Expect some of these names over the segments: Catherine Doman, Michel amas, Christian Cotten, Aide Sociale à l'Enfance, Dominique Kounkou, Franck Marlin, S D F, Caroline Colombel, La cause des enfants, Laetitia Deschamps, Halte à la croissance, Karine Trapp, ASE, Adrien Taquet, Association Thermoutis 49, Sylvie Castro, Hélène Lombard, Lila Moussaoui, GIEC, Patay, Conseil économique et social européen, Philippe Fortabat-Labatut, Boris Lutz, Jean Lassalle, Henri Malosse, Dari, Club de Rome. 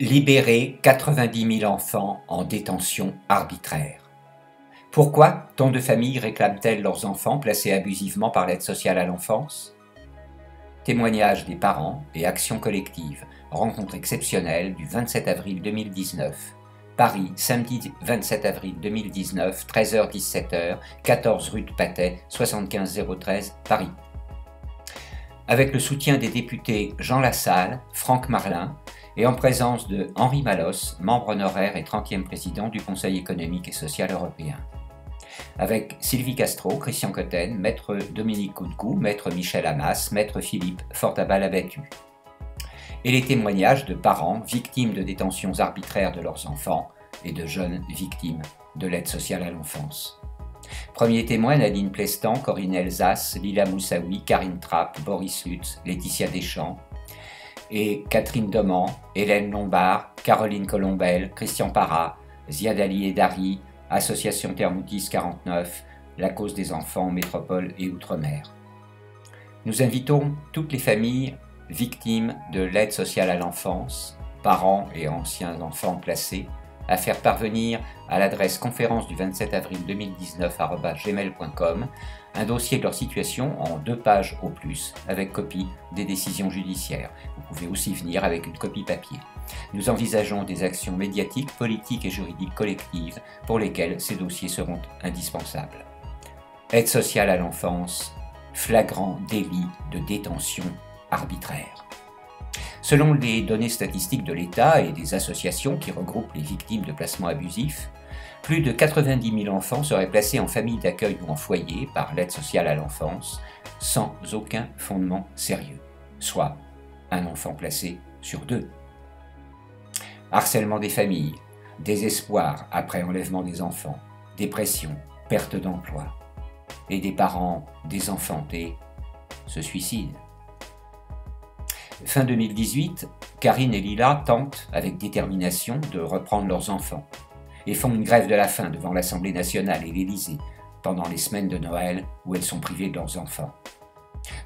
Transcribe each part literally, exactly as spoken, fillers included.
libérer quatre-vingt-dix mille enfants en détention arbitraire. Pourquoi tant de familles réclament-elles leurs enfants placés abusivement par l'aide sociale à l'enfance ? Témoignages des parents et actions collectives. Rencontre exceptionnelle du vingt-sept avril deux mille dix-neuf. Paris, samedi vingt-sept avril deux mille dix-neuf, treize heures dix-sept heures, quatorze rue de Patay, soixante-quinze zéro treize, Paris. Avec le soutien des députés Jean Lassalle, Franck Marlin et en présence de Henri Malosse, membre honoraire et trentième président du Conseil économique et social européen. Avec Sylvie Castro, Christian Cotten, maître Dominique Kounkou, maître Michel Amas, maître Philippe Fortabat-Labatut. Et les témoignages de parents victimes de détentions arbitraires de leurs enfants et de jeunes victimes de l'aide sociale à l'enfance. Premier témoin, Nadine Plestan, Corinne Elsass, Lila Moussaoui, Karine Trapp, Boris Lutz, Laetitia Deschamps, et Catherine Doman, Hélène Lombard, Caroline Colombel, Christian Parra, Ziad Ali et Dari, Association Thermoutis quarante-neuf, La cause des enfants, métropole et outre-mer. Nous invitons toutes les familles victimes de l'aide sociale à l'enfance, parents et anciens enfants placés, à faire parvenir à l'adresse conférence du vingt-sept avril deux mille dix-neuf arobase gmail point com un dossier de leur situation en deux pages au plus, avec copie des décisions judiciaires. Vous pouvez aussi venir avec une copie papier. Nous envisageons des actions médiatiques, politiques et juridiques collectives pour lesquelles ces dossiers seront indispensables. Aide sociale à l'enfance, flagrant délit de détention arbitraire. Selon les données statistiques de l'État et des associations qui regroupent les victimes de placements abusifs, plus de quatre-vingt-dix mille enfants seraient placés en famille d'accueil ou en foyer par l'aide sociale à l'enfance sans aucun fondement sérieux, soit un enfant placé sur deux. Harcèlement des familles, désespoir après enlèvement des enfants, dépression, perte d'emploi, et des parents désenfantés se suicident. Fin deux mille dix-huit, Karine et Lila tentent avec détermination de reprendre leurs enfants et font une grève de la faim devant l'Assemblée nationale et l'Élysée pendant les semaines de Noël où elles sont privées de leurs enfants.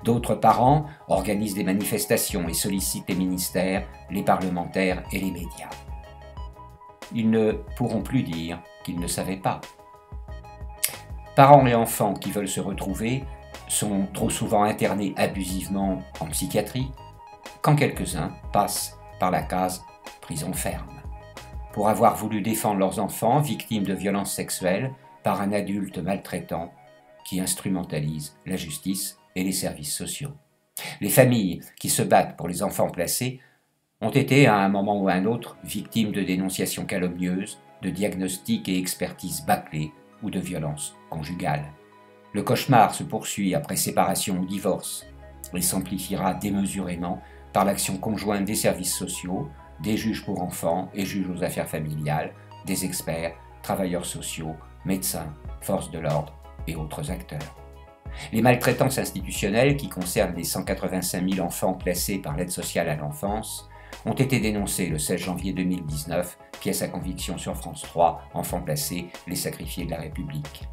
D'autres parents organisent des manifestations et sollicitent les ministères, les parlementaires et les médias. Ils ne pourront plus dire qu'ils ne savaient pas. Parents et enfants qui veulent se retrouver sont trop souvent internés abusivement en psychiatrie, quand quelques-uns passent par la case prison ferme, pour avoir voulu défendre leurs enfants victimes de violences sexuelles par un adulte maltraitant qui instrumentalise la justice et les services sociaux. Les familles qui se battent pour les enfants placés ont été à un moment ou à un autre victimes de dénonciations calomnieuses, de diagnostics et expertises bâclées ou de violences conjugales. Le cauchemar se poursuit après séparation ou divorce et s'amplifiera démesurément par l'action conjointe des services sociaux, des juges pour enfants et juges aux affaires familiales, des experts, travailleurs sociaux, médecins, forces de l'ordre et autres acteurs. Les maltraitances institutionnelles qui concernent les cent quatre-vingt-cinq mille enfants placés par l'aide sociale à l'enfance ont été dénoncées le seize janvier deux mille dix-neuf, pièce à conviction sur France trois, Enfants placés, les sacrifiés de la République.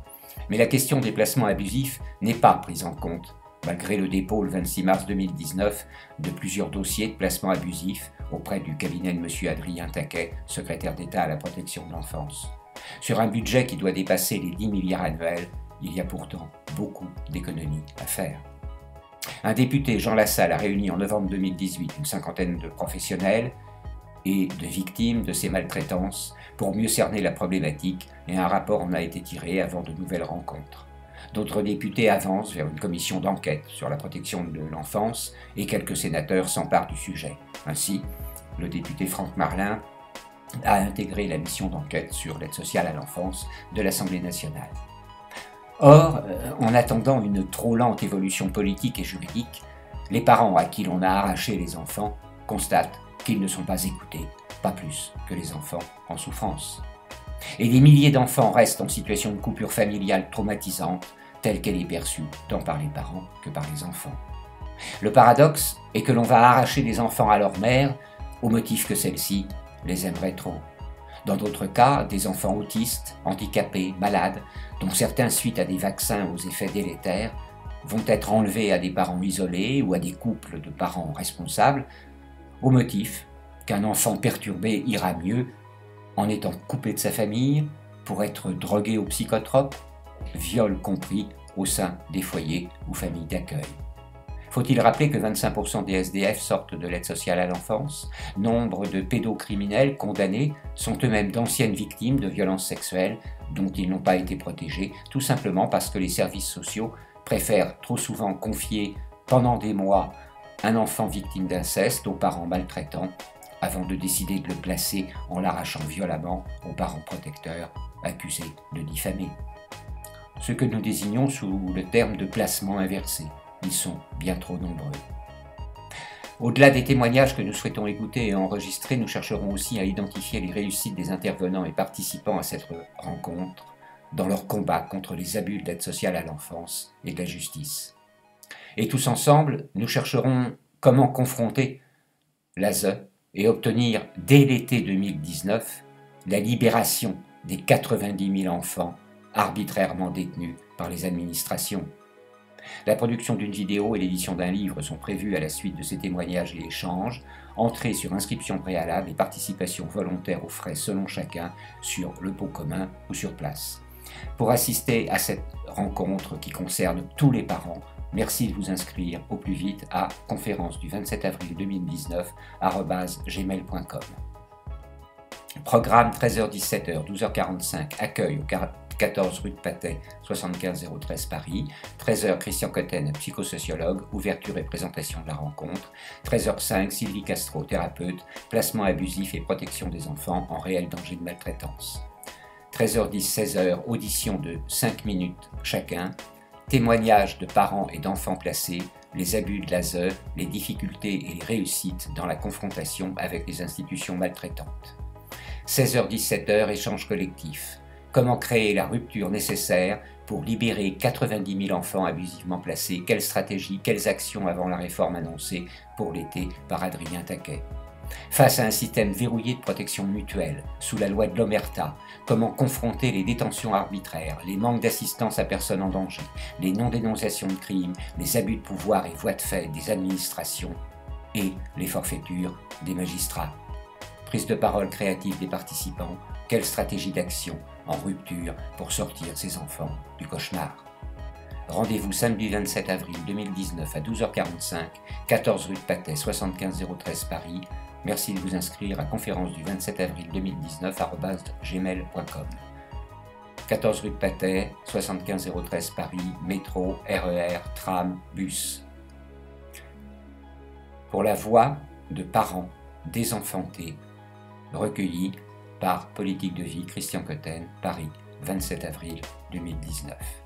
Mais la question des placements abusifs n'est pas prise en compte, malgré le dépôt le vingt-six mars deux mille dix-neuf de plusieurs dossiers de placement abusif auprès du cabinet de M. Adrien Taquet, secrétaire d'État à la protection de l'enfance. Sur un budget qui doit dépasser les dix milliards annuels, il y a pourtant beaucoup d'économies à faire. Un député, Jean Lassalle, a réuni en novembre deux mille dix-huit une cinquantaine de professionnels et de victimes de ces maltraitances pour mieux cerner la problématique et un rapport en a été tiré avant de nouvelles rencontres. D'autres députés avancent vers une commission d'enquête sur la protection de l'enfance et quelques sénateurs s'emparent du sujet. Ainsi, le député Franck Marlin a intégré la mission d'enquête sur l'aide sociale à l'enfance de l'Assemblée nationale. Or, en attendant une trop lente évolution politique et juridique, les parents à qui l'on a arraché les enfants constatent qu'ils ne sont pas écoutés, pas plus que les enfants en souffrance. Et des milliers d'enfants restent en situation de coupure familiale traumatisante, telle qu'elle est perçue tant par les parents que par les enfants. Le paradoxe est que l'on va arracher des enfants à leur mère au motif que celle-ci les aimerait trop. Dans d'autres cas, des enfants autistes, handicapés, malades, dont certains suite à des vaccins aux effets délétères, vont être enlevés à des parents isolés ou à des couples de parents responsables au motif qu'un enfant perturbé ira mieux en étant coupé de sa famille pour être drogué aux psychotropes, viol compris au sein des foyers ou familles d'accueil. Faut-il rappeler que vingt-cinq pour cent des S D F sortent de l'aide sociale à l'enfance? Nombre de pédocriminels condamnés sont eux-mêmes d'anciennes victimes de violences sexuelles dont ils n'ont pas été protégés, tout simplement parce que les services sociaux préfèrent trop souvent confier pendant des mois un enfant victime d'inceste aux parents maltraitants avant de décider de le placer en l'arrachant violemment aux parents protecteurs accusés de diffamer. Ce que nous désignons sous le terme de placement inversé. Ils sont bien trop nombreux. Au-delà des témoignages que nous souhaitons écouter et enregistrer, nous chercherons aussi à identifier les réussites des intervenants et participants à cette rencontre dans leur combat contre les abus de l'aide sociale à l'enfance et de la justice. Et tous ensemble, nous chercherons comment confronter l'A S E et obtenir, dès l'été deux mille dix-neuf, la libération des quatre-vingt-dix mille enfants arbitrairement détenus par les administrations. La production d'une vidéo et l'édition d'un livre sont prévues à la suite de ces témoignages et échanges. Entrée sur inscription préalable et participation volontaire aux frais selon chacun sur le pot commun ou sur place. Pour assister à cette rencontre qui concerne tous les parents, merci de vous inscrire au plus vite à conférence du vingt-sept avril deux mille dix-neuf arobase gmail point com. Programme treize heures dix-sept heures, douze heures quarante-cinq, accueil au quatorze rue de Patay, soixante-quinze zéro treize Paris, treize heures Christian Cotten, psychosociologue, ouverture et présentation de la rencontre, treize heures cinq Sylvie Castro, thérapeute, placement abusif et protection des enfants en réel danger de maltraitance, treize heures dix seize heures audition de cinq minutes chacun, témoignages de parents et d'enfants placés, les abus de l'A S E, les difficultés et les réussites dans la confrontation avec les institutions maltraitantes. seize heures dix-sept heures échange collectif. Comment créer la rupture nécessaire pour libérer quatre-vingt-dix mille enfants abusivement placés? Quelles stratégies, quelles actions avant la réforme annoncée pour l'été par Adrien Taquet? Face à un système verrouillé de protection mutuelle, sous la loi de l'Omerta, comment confronter les détentions arbitraires, les manques d'assistance à personne en danger, les non-dénonciations de crimes, les abus de pouvoir et voies de fait des administrations et les forfaitures des magistrats? Prise de parole créative des participants, quelle stratégie d'action en rupture pour sortir ces enfants du cauchemar? Rendez-vous samedi vingt-sept avril deux mille dix-neuf à douze heures quarante-cinq, quatorze rue de Patay, soixante-quinze zéro treize Paris. Merci de vous inscrire à conférence du vingt-sept avril deux mille dix-neuf arobase gmail point com. quatorze rue de Patay, soixante-quinze zéro treize Paris, métro, R E R, tram, bus. Pour la voix de parents désenfantés, recueillis par Politique de vie, Christian Cotten, Paris, vingt-sept avril deux mille dix-neuf.